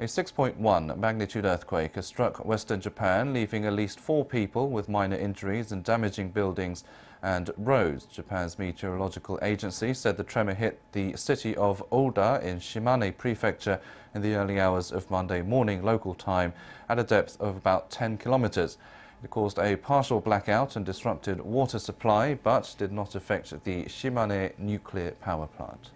A 6.1 magnitude earthquake has struck western Japan, leaving at least 4 people with minor injuries and damaging buildings and roads. Japan's meteorological agency said the tremor hit the city of Oda in Shimane Prefecture in the early hours of Monday morning local time at a depth of about 10 kilometers. It caused a partial blackout and disrupted water supply, but did not affect the Shimane nuclear power plant.